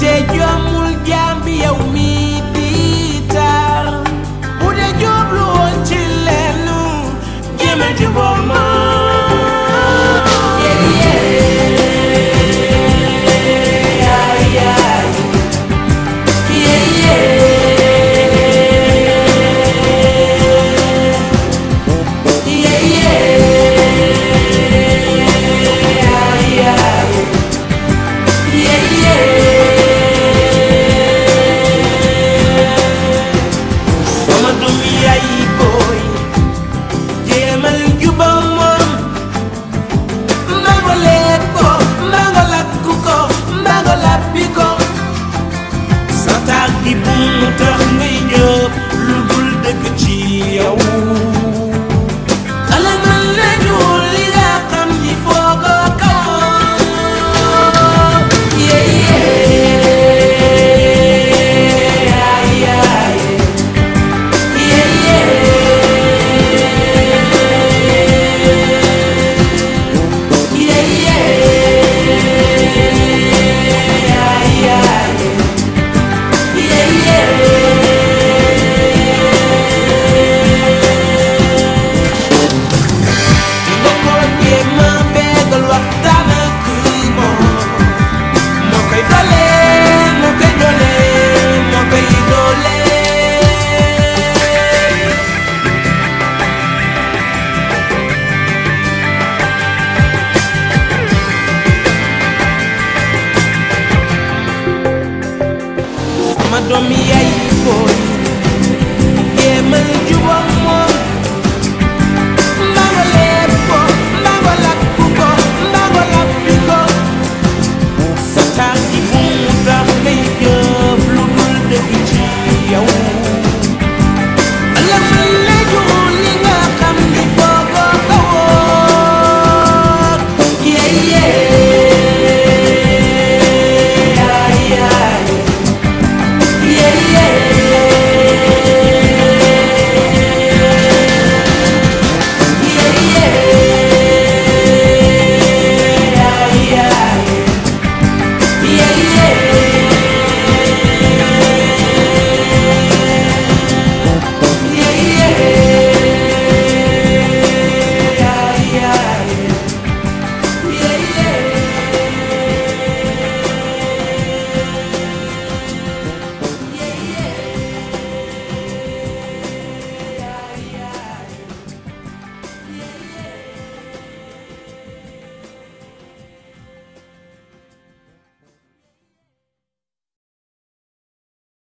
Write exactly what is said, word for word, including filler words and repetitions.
Utejua mulgambi ya umidita Utejua bluo chilenu Jime jiboma me